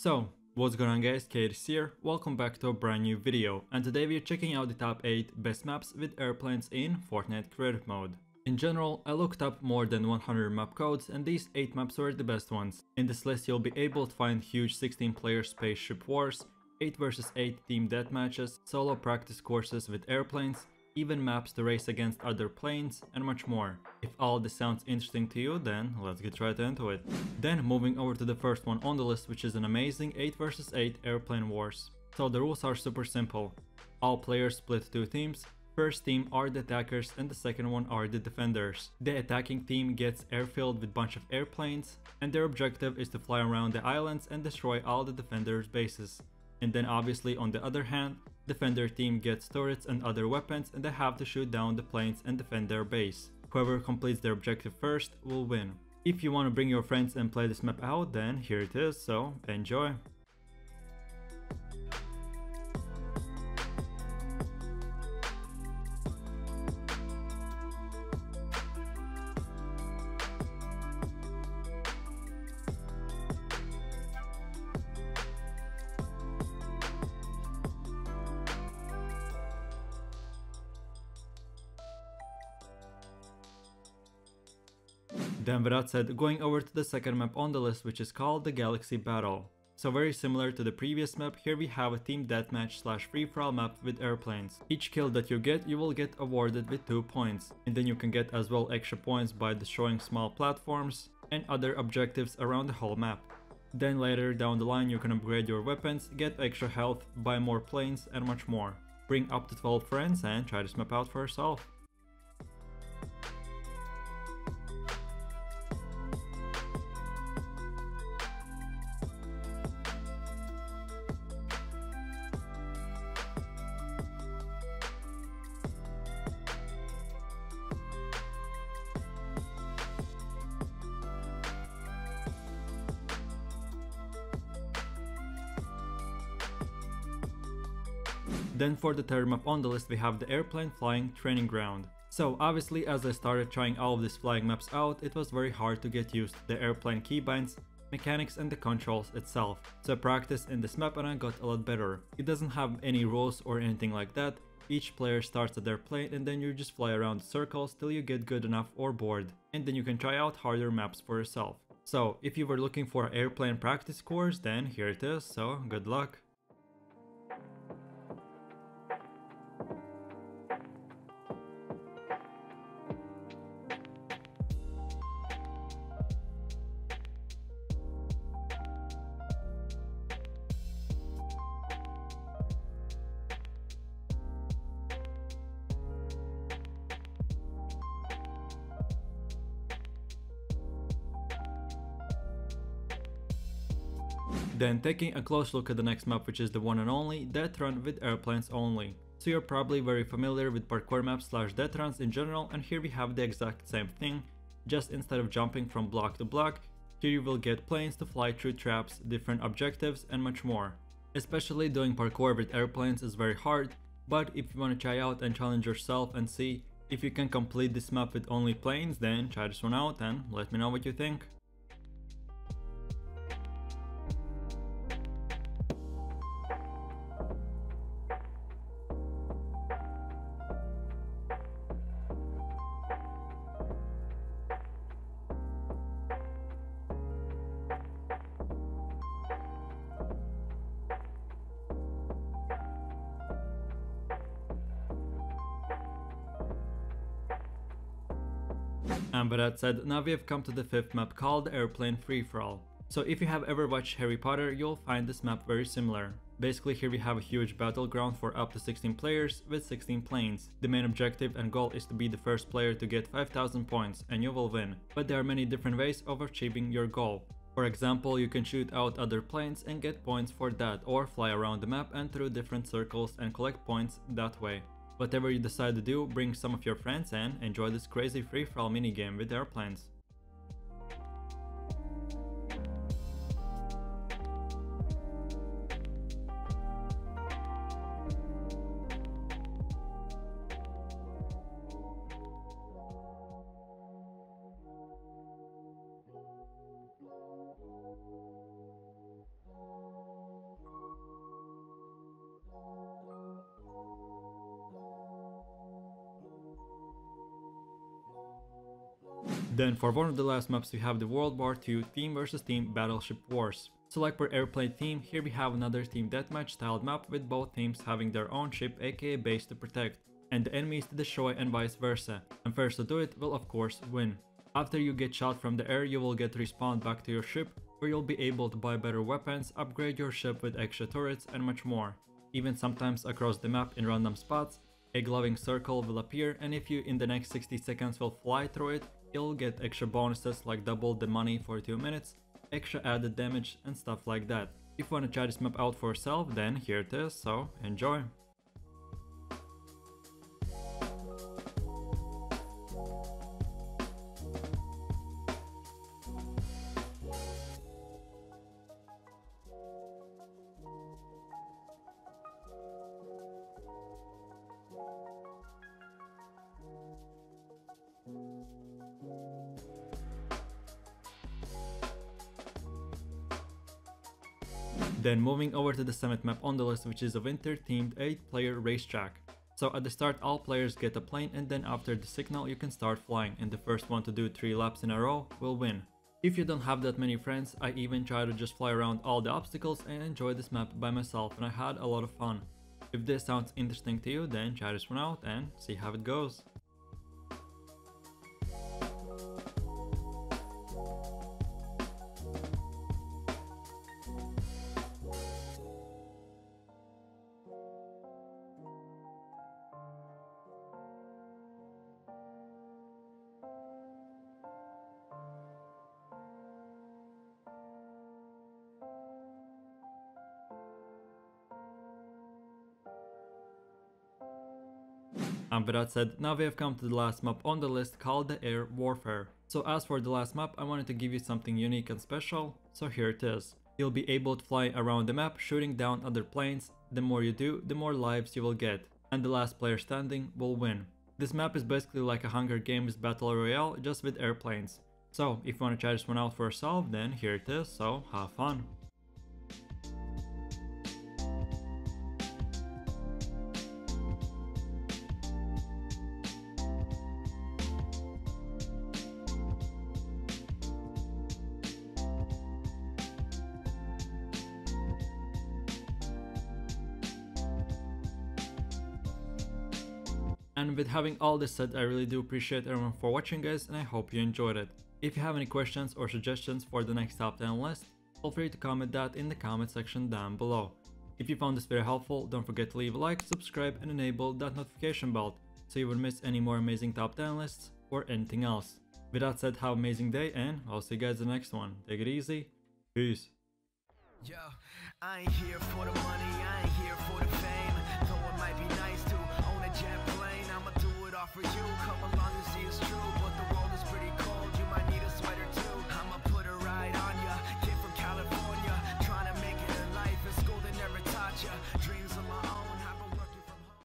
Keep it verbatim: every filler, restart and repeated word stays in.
So, what's going on guys, Kaid's here, welcome back to a brand new video, and today we're checking out the top eight best maps with airplanes in Fortnite Creative Mode. In general, I looked up more than one hundred map codes and these eight maps were the best ones. In this list you'll be able to find huge sixteen player spaceship wars, eight versus eight team deathmatches, solo practice courses with airplanes, even maps to race against other planes, and much more. If all this sounds interesting to you, then let's get right into it. Then moving over to the first one on the list, which is an amazing eight versus eight airplane wars. So the rules are super simple. All players split two teams. First team are the attackers and the second one are the defenders. The attacking team gets airfield with bunch of airplanes and their objective is to fly around the islands and destroy all the defenders' bases. And then obviously on the other hand, defender team gets turrets and other weapons and they have to shoot down the planes and defend their base. Whoever completes their objective first will win. If you want to bring your friends and play this map out, then here it is, so enjoy! Then with that said, going over to the second map on the list, which is called the Galaxy Battle. So very similar to the previous map, here we have a team deathmatch slash free-for-all map with airplanes. Each kill that you get, you will get awarded with two points. And then you can get as well extra points by destroying small platforms and other objectives around the whole map. Then later down the line you can upgrade your weapons, get extra health, buy more planes and much more. Bring up to twelve friends and try this map out for yourself. Then for the third map on the list we have the airplane flying training ground. So obviously as I started trying all of these flying maps out, it was very hard to get used to the airplane keybinds, mechanics and the controls itself. So I practiced in this map and I got a lot better. It doesn't have any rules or anything like that, each player starts at their plane and then you just fly around the circles till you get good enough or bored. And then you can try out harder maps for yourself. So if you were looking for an airplane practice course, then here it is, so good luck. Then taking a close look at the next map, which is the one and only, Death Run with airplanes only. So you're probably very familiar with parkour maps slash death runs in general, and here we have the exact same thing, just instead of jumping from block to block, here you will get planes to fly through traps, different objectives and much more. Especially doing parkour with airplanes is very hard, but if you want to try out and challenge yourself and see if you can complete this map with only planes, then try this one out and let me know what you think. And with that said, now we have come to the fifth map called Airplane Free For All. So if you have ever watched Harry Potter, you'll find this map very similar. Basically here we have a huge battleground for up to sixteen players with sixteen planes. The main objective and goal is to be the first player to get five thousand points and you will win. But there are many different ways of achieving your goal. For example, you can shoot out other planes and get points for that, or fly around the map and through different circles and collect points that way. Whatever you decide to do, bring some of your friends and enjoy this crazy free-for-all minigame with airplanes. Then for one of the last maps we have the World War Two team versus team battleship wars. Select per airplane theme. Here we have another team deathmatch styled map with both teams having their own ship, aka base, to protect, and the enemies to destroy and vice versa, and first to do it will of course win. After you get shot from the air you will get respawned back to your ship, where you'll be able to buy better weapons, upgrade your ship with extra turrets and much more. Even sometimes across the map in random spots, a glowing circle will appear, and if you in the next sixty seconds will fly through it, you'll get extra bonuses like double the money for two minutes, extra added damage and stuff like that. If you want to try this map out for yourself, then here it is, so enjoy! Then moving over to the summit map on the list, which is a winter themed eight player racetrack. So at the start all players get a plane, and then after the signal you can start flying, and the first one to do three laps in a row will win. If you don't have that many friends, I even try to just fly around all the obstacles and enjoy this map by myself, and I had a lot of fun. If this sounds interesting to you, then try this one out and see how it goes. And with that said, now we have come to the last map on the list, called the Air Warfare. So as for the last map, I wanted to give you something unique and special, so here it is. You'll be able to fly around the map, shooting down other planes. The more you do, the more lives you will get, and the last player standing will win. This map is basically like a Hunger Games Battle Royale, just with airplanes. So if you want to try this one out for yourself, then here it is, so have fun. And with having all this said, I really do appreciate everyone for watching, guys, and I hope you enjoyed it. If you have any questions or suggestions for the next top ten list, feel free to comment that in the comment section down below. If you found this video helpful, don't forget to leave a like, subscribe and enable that notification bell so you won't miss any more amazing top ten lists or anything else. With that said, have an amazing day and I'll see you guys in the next one. Take it easy. Peace. Yo, I ain't here for the money.